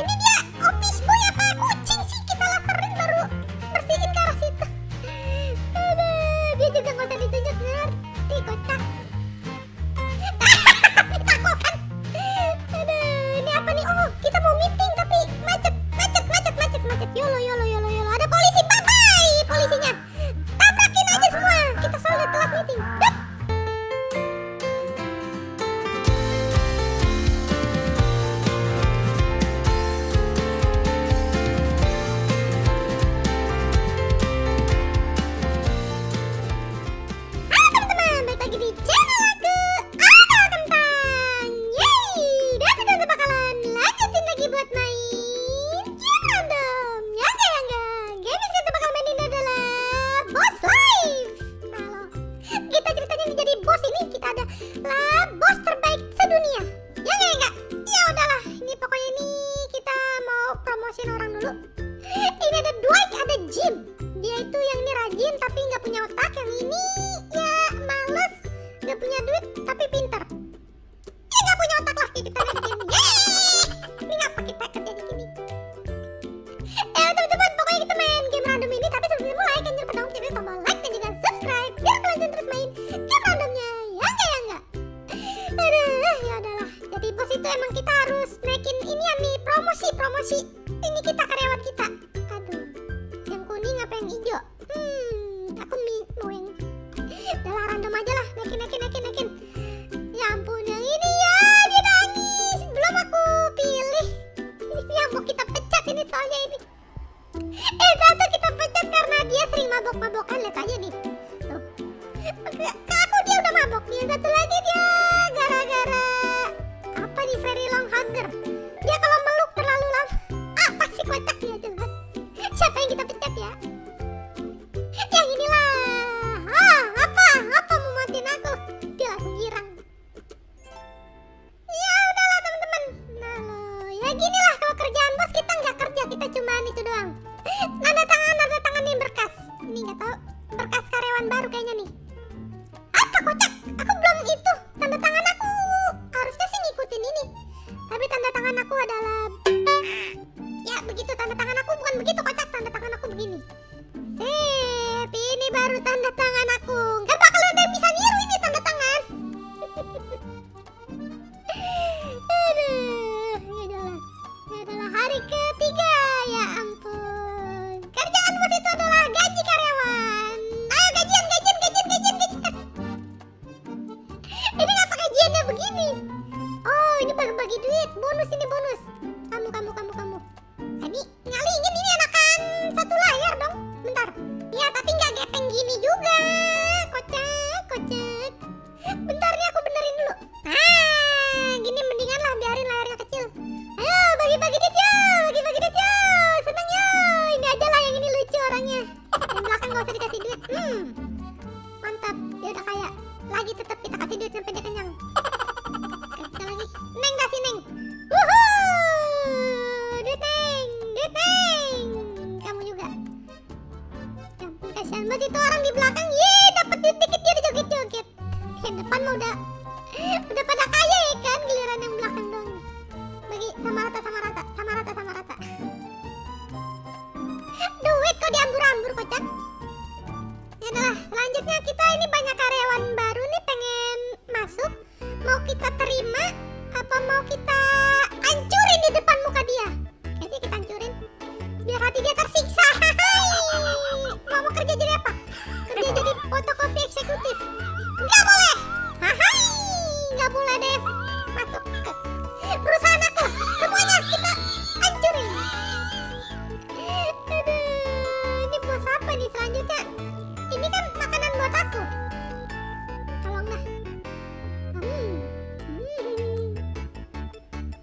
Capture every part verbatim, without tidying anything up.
ini dia opis boy apa kucing sih, kita laserin baru bersihin ke arah situ. Aduh, dia juga nggak usah ditunjuk, ngerti kocak. Takut kan? Aduh, ini apa nih? Oh, kita mau meeting tapi macet, macet, macet, macet, macet. Yolo, yolo, yolo, yolo. Ada polisi, bye bye polisinya. Tabrakin aja semua. Kita soalnya telat meeting. Dup.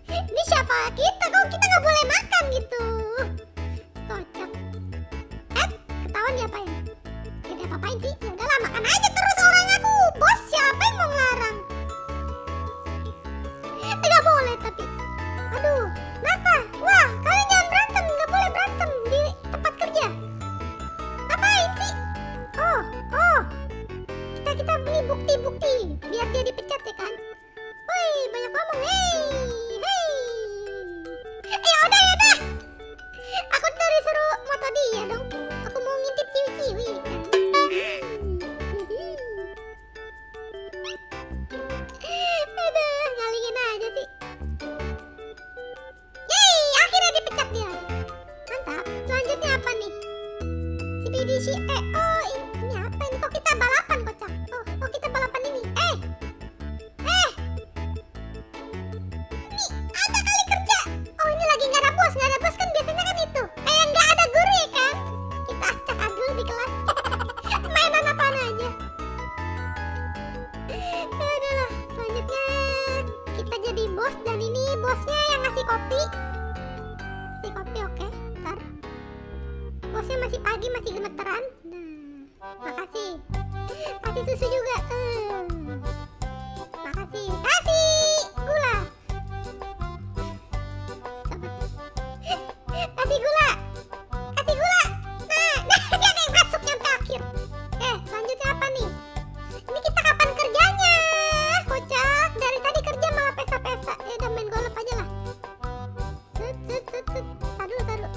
Ini siapa kita? Isi eh oh ini apa ini? Kok kita balapan kocak? Oh, kok kita balapan ini? Eh. Eh. Ini ada kali kerja. Oh, ini lagi nggak ada bos, nggak ada bos kan biasanya kan itu. Kayak nggak ada guru ya kan? Kita acak adul di kelas. Mainan apaan aja. Udahlah, selanjutnya kita jadi bos dan ini bosnya yang ngasih kopi. Ngasih kopi oke. Okay. Ntar. Bosnya masih pagi, masih gemeteran. Nah, makasih. Kasih susu juga. Hmm. Makasih. Kasih gula. Kasih gula. Kasih gula. Nah, dia yang masuk nyampe akhir. Eh, selanjutnya apa nih? Ini kita kapan kerjanya? Kocak, dari tadi kerja malah pesa-pesa. Eh, udah main golf aja lah. Tut, tut, tut, tut. Taruh, taruh.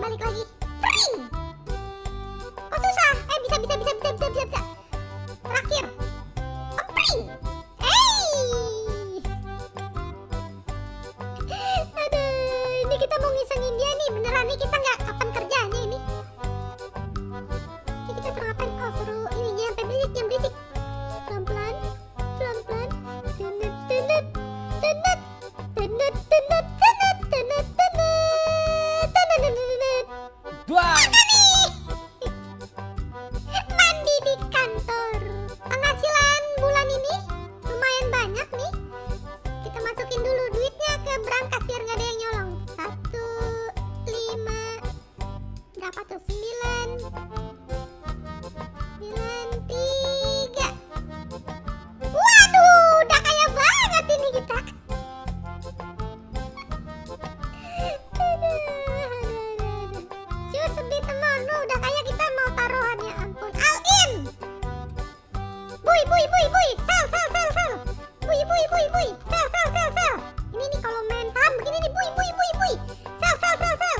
Balik lagi, pring. Kok susah? Eh bisa bisa bisa bisa bisa bisa bisa. Terakhir, oh, pring. Hey, aduh, ini kita mau ngisengin dia nih. Beneran nih kita nggak kapan kerjanya ini? Ini kita suruh ngapain? Oh suruh ini jangan berisik jangan berisik. Pelan pelan, pelan pelan. Tenut tenut tenut tenut tenut tenut tenut tenut tenut. Wow. Mandi di kantor. Penghasilan bulan ini lumayan banyak nih. Kita masukin dulu duitnya ke berangkas biar nggak ada yang nyolong. Satu, lima, berapa tuh? Sembilan, sembilan, tiga. Waduh, udah kaya banget ini kita. Sedih teman, lu udah kayak kita mau taruhan ya ampun. All-in. Bui bui bui bui. Sel sel sel sel. Bui bui bui bui. Sel sel sel sel. Ini nih kalau main saham begini nih bui bui bui bui. Sel sel sel sel.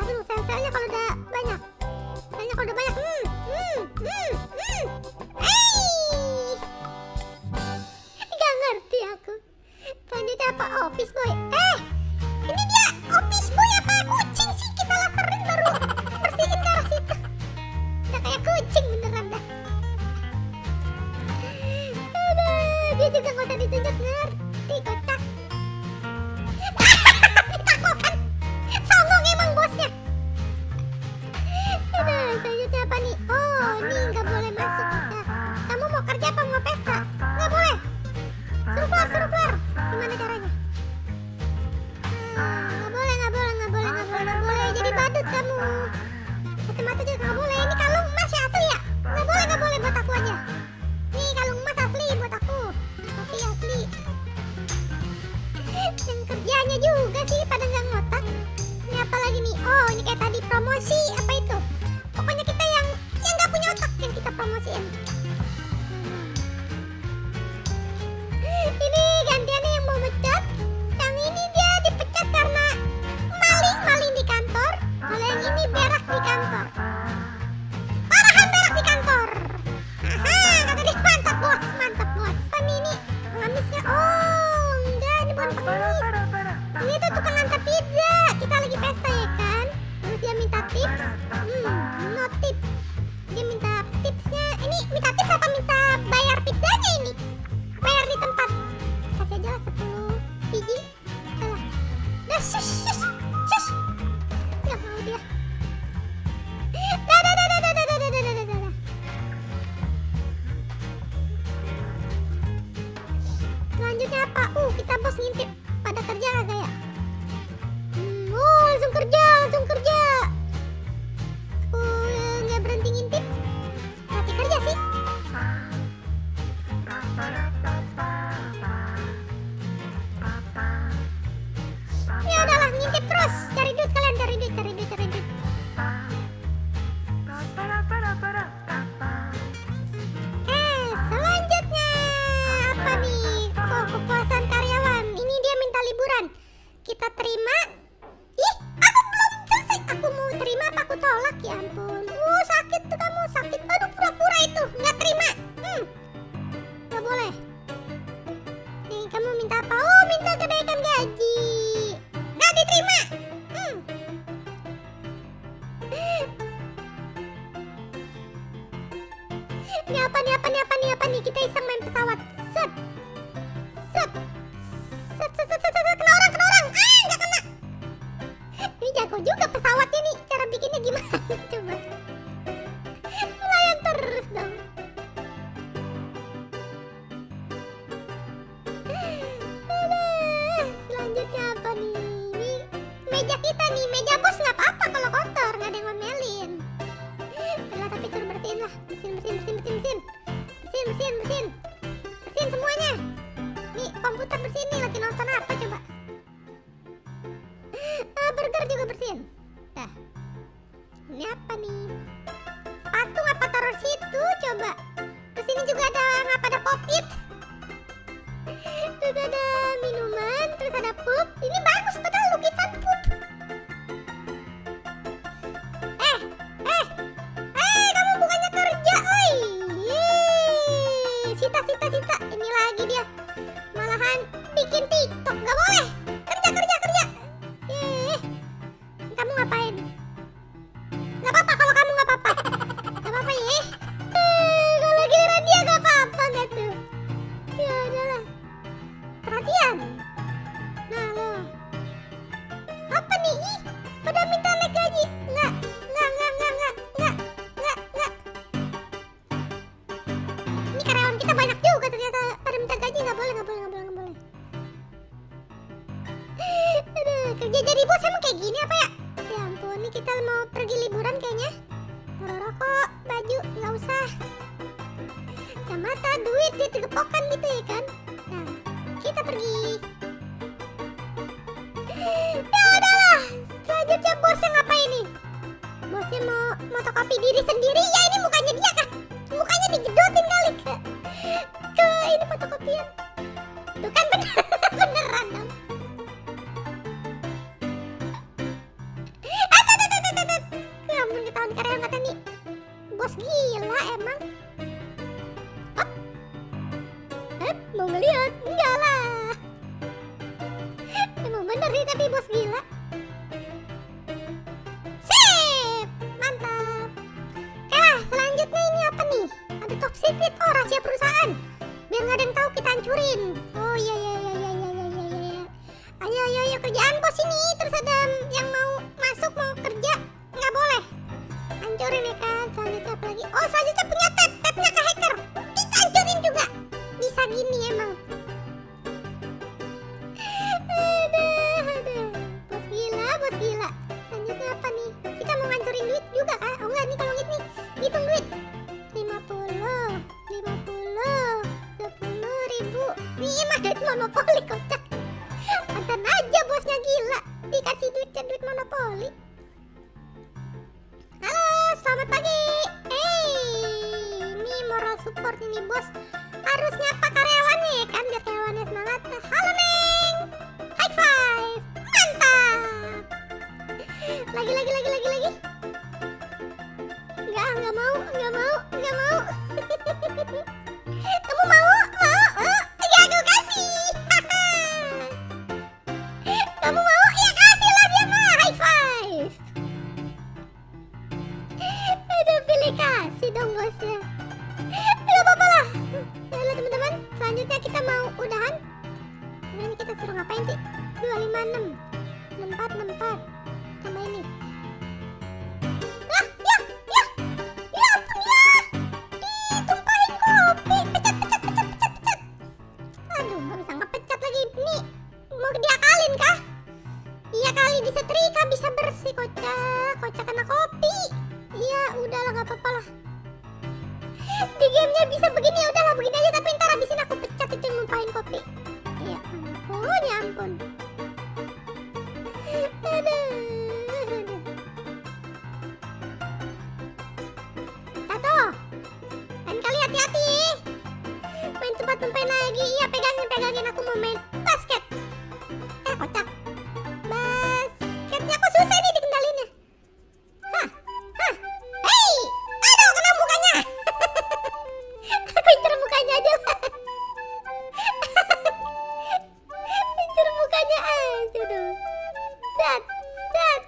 Aduh sel selnya kalau udah banyak. Selnya kalau udah banyak. Hmm hmm hmm hmm. Hey. Gak ngerti aku. Selanjutnya apa? Oh, fish boy. Eh. Ini dia. Oh, fish boy apa kucing sih? Kita laserin baru bersihin kaos itu. Udah kayak kucing beneran dah. Aduh, dia juga gak usah ditunjuk ngerti kocak. Takut kan? Songong emang bosnya. Aduh, selanjutnya apa nih? Oh, ini gak boleh masuk kita. Kamu mau kerja apa? Mau pesta? Gak boleh. Suruh keluar, suruh keluar. Gimana caranya? Badut kamu, mata-mata juga nggak boleh. Ini kalung emas ya asli ya, nggak boleh nggak boleh buat aku aja. Nih kalung emas asli buat aku, tapi asli. Yang kerjanya juga sih pada nggak ngotak. Ini apa lagi nih? Oh ini kayak tadi promosi apa itu? Pokoknya kita yang yang nggak punya otak yang kita promosiin. Ini gantiannya yang mau pecat. Yang ini dia dipecat karena maling-maling di kantor. Kalau yang ini berak di kantor. Parahan berak di kantor. Aha, kata dia mantap bos, mantap bos. Ini ini pengemisnya. Oh, enggak ini bukan pengemis. Ini tuh tukang antar pizza. Kita lagi pesta ya kan. Terus dia minta tips. Hmm, no tip. Dia minta tipsnya. Ini minta tips apa minta bayar pizzanya ini? Bayar di tempat. Kasih aja lah sepuluh biji. Alah. Dah sus sus. Selanjutnya apa? Uh, kita bos ngintip. Pada kerja agak ya? Hmm, oh, langsung kerja, langsung kerja. Aku uh, nggak berhenti ngintip. Masih kerja sih. Ya udahlah ngintip terus. Cari duit kalian, cari duit, cari duit, cari duit. Eh, selanjutnya apa nih? Oh, kepuasan karyawan. Ini dia minta liburan. Kita terima. Ih, aku belum meja kita nih, meja bos nggak apa-apa kalau kotor, nggak ada yang ngomelin. Yalah, tapi cuma bersihin lah, bersihin, bersihin, bersihin, bersihin, bersihin, bersihin, bersihin, bersihin semuanya. Nih komputer bersihin nih, lagi nonton apa coba? Uh, burger juga bersihin. Nah, ini apa nih? Patung apa taruh situ coba? Kesini juga ada ngapa ada popit. Terus ada minuman, terus ada pup. Ini bagus padahal lukisan pup. Eh, eh, eh, kamu bukannya kerja, oi. Yeay. Sita, Sita, Sita, ini lagi dia malahan bikin TikTok, gak boleh. Kerja, kerja, kerja. Yeay. Kamu ngapain? Gak apa-apa kalau kamu gak apa-apa. Gak apa-apa ya. Eh, kalau giliran dia gak apa-apa gak tuh. Ya udahlah. Perhatian. Nah loh. Apa nih? Ih, pada minta naik gaji. Nggak, nggak, nggak, nggak, nggak, nggak, nggak, nggak. Ini karyawan kita banyak juga ternyata pada minta gaji. Nggak boleh, nggak boleh, nggak boleh, nggak boleh. Aduh, kerja jadi bos emang kayak gini apa ya? Ya ampun, ini kita mau pergi liburan kayaknya. Taruh rokok, baju, nggak usah. Kacamata, duit, duit digepokan gitu ya kan? Kita pergi. Ya udahlah. Selanjutnya bosnya ngapain nih? Bosnya mau motokopi diri sendiri. Ya ini mukanya dia kah? Mukanya digedotin kali ke, ke ini fotokopian. Tuh kan bener, beneran dong. Ya ampun, ketahuan karyawan kata nih. Bos gila emang. Hop. Hop, mau ngeliat? Enggak lah. Bener sih, tapi bos gila. Sip, mantap. Nah, selanjutnya ini apa nih? Ada top secret, oh rahasia perusahaan. Biar nggak ada yang tahu kita hancurin. Oh iya iya iya iya iya iya iya. Ayo ayo ayo kerjaan bos ini. Terus ada yang mau masuk mau kerja nggak boleh. Hancurin ya kan. Selanjutnya apa lagi? Oh selanjutnya punya tab, tabnya ke hacker. Kita hancurin juga. Bisa gini emang. Gila. Selanjutnya apa nih? Kita mau ngancurin duit juga kah? Oh enggak nih, kalau ngit nih hitung duit lima puluh, lima puluh, sepuluh ribu. Nih mah duit monopoli kocak. Antan aja bosnya gila. Dikasih duit ke duit monopoli. Halo, selamat pagi. Hey, ini moral support ini bos. Harus nyapa karyawannya ya kan? Biar karyawannya semangat. Halo neng. High five. Lagi, lagi, lagi, lagi, lagi. Enggak, enggak mau, enggak mau, enggak mau. Kamu mau, mau, oh, ya aku kasih. Kamu mau, ya kasih lah dia mah, high five. Aduh, pilih kasih dong bosnya. Enggak apa-apa lah. Yaudah teman-teman, selanjutnya kita mau udahan. Ini kita suruh ngapain sih? dua lima enam, enam empat enam empat. Sama ini. Wah, ya, ya, ya ampun ya. Ditumpahin kopi. Pecat, pecat, pecat, pecat, pecat. Aduh, gak bisa ngepecat lagi. Nih, mau diakalin kah? Iya kali, disetrika bisa bersih. Kocak, kocak kena kopi. Iya, udahlah gak apa-apa lah. Di gamenya bisa begini, ya udahlah begini aja. Tapi ntar abisin aku pecat itu yang numpahin kopi. Ya ampun, ya ampun. Aduh. Tumpahin lagi, iya pegangin, pegangin, aku mau main basket. Eh kocak, basketnya aku susah nih dikendalinya. Hah, hah, hei, aduh kena mukanya. Pincer mukanya aja lah. Pincer mukanya aja dong. Dat, dat.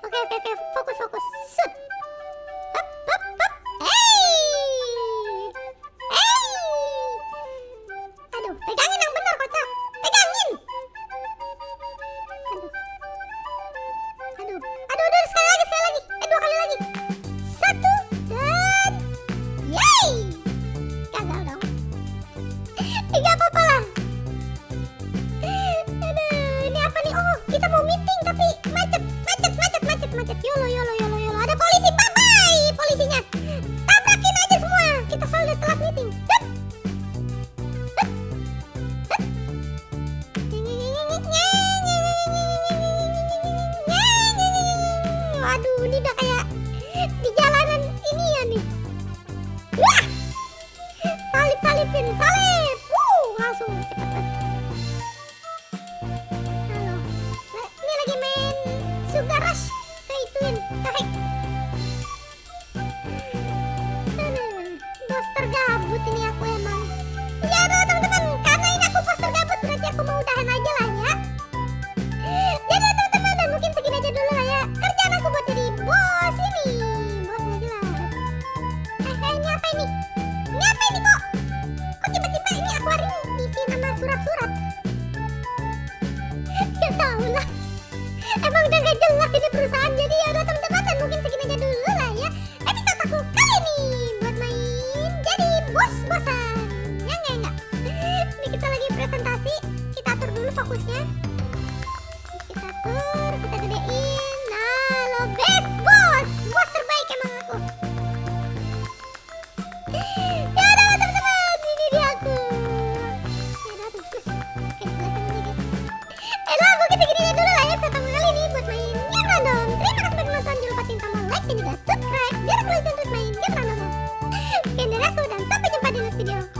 Oke, oke, oke, fokus, fokus, shoot. sini aku emang. Ya aduh teman-teman, karena ini aku poster gabut, berarti aku mau udahan aja lah ya. Jadi teman-teman, dan mungkin segini aja dulu lah ya kerjaan aku buat jadi bos ini. Bos nggak jelas. Eh, eh ini apa ini? Ini apa ini kok? Kok tiba-tiba ini akuarium diisi nama surat-surat? Ya tahu lah. Emang udah gak jelas ini perusahaan. Jadi ya udah teman-teman, dan mungkin segini aja dulu lah ya. Episode aku kali ini buat main jadi bos-bosan. Ya enggak enggak. Ini kita lagi presentasi, kita atur dulu fokusnya. Kita atur, kita gedein. Nah, lo best bos, bos terbaik emang aku. Ya udah teman-teman, ini dia aku. Ya udah terus. Oke, belasan ini guys. Eh lah, mungkin segini aja dulu lah ya episode kali ini buat main game random. Terima kasih sudah menonton, jangan lupa tombol like dan juga subscribe. Biar kalian terus main game random. Oke, dari aku, dan sampai jumpa di next video.